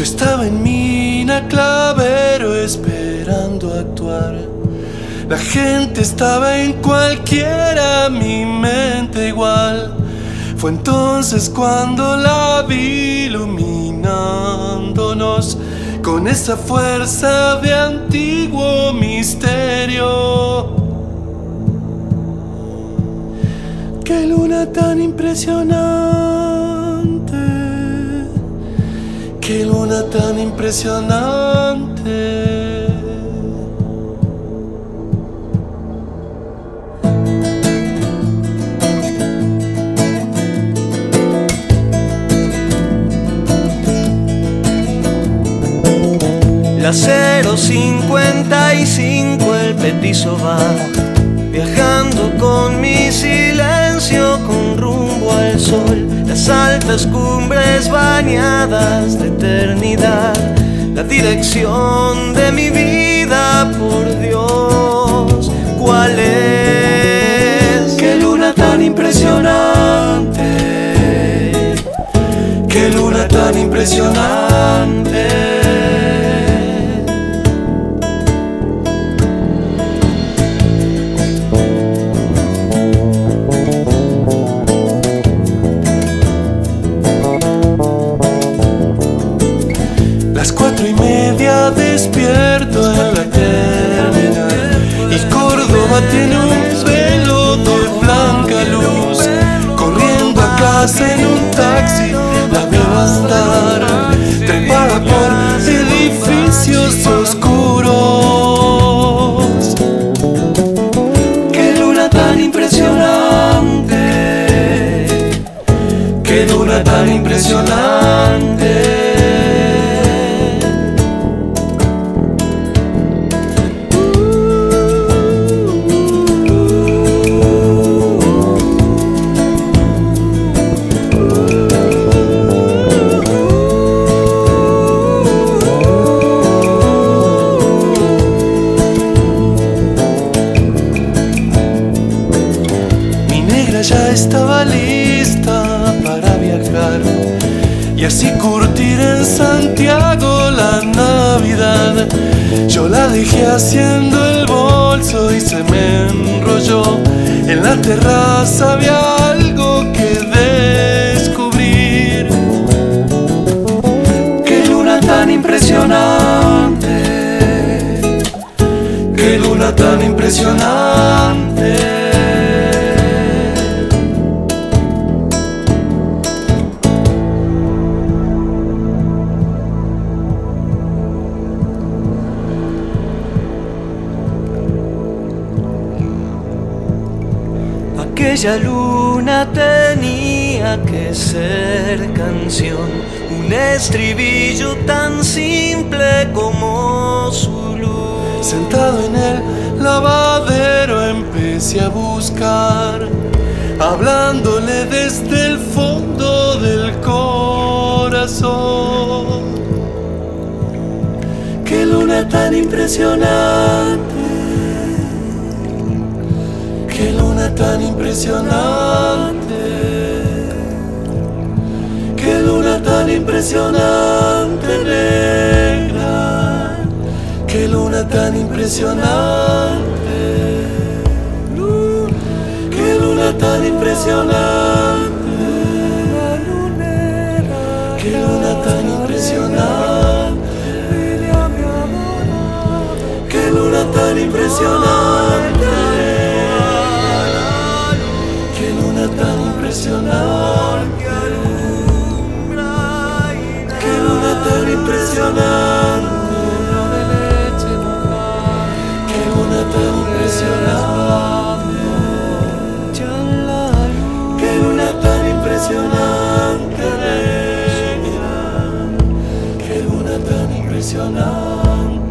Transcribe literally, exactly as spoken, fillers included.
Yo estaba en Mina Clavero esperando actuar. La gente estaba en cualquiera, mi mente igual. Fue entonces cuando la vi iluminándonos con esa fuerza de antiguo misterio. ¡Qué luna tan impresionante! ¡Qué luna tan impresionante! La cero cincuenta y cinco el petiso va viajando con mi silencio con rumbo al sol. Las altas cumbres bañadas de eternidad, la dirección de mi vida, por Dios, ¿cuál es? ¡Qué luna tan impresionante! ¡Qué luna tan impresionante! Las cuatro y media despierto en la terminal y Córdoba tiene un velo de blanca luz. Corriendo a casa en un taxi la veo andar, trepada por edificios oscuros. ¡Qué luna tan impresionante! ¡Qué luna tan impresionante! Ya estaba lista para viajar y así curtir en Santiago la Navidad. Yo la dejé haciendo el bolso y se me enrolló. En la terraza había algo que descubrir. ¡Qué luna tan impresionante! ¡Qué luna tan impresionante! Aquella luna tenía que ser canción, un estribillo tan simple como su luz. Sentado en el lavadero empecé a buscar, hablándole desde el fondo del corazón. ¡Qué luna tan impresionante! ¡Qué luna tan impresionante! ¡Qué luna tan impresionante, negra! ¡Qué luna tan impresionante! ¡Qué luna tan impresionante! ¡Qué luna tan impresionante! ¡Qué luna tan impresionante! Impresionante, qué luna tan impresionante, qué luna tan impresionante, qué luna tan impresionante, qué luna tan impresionante.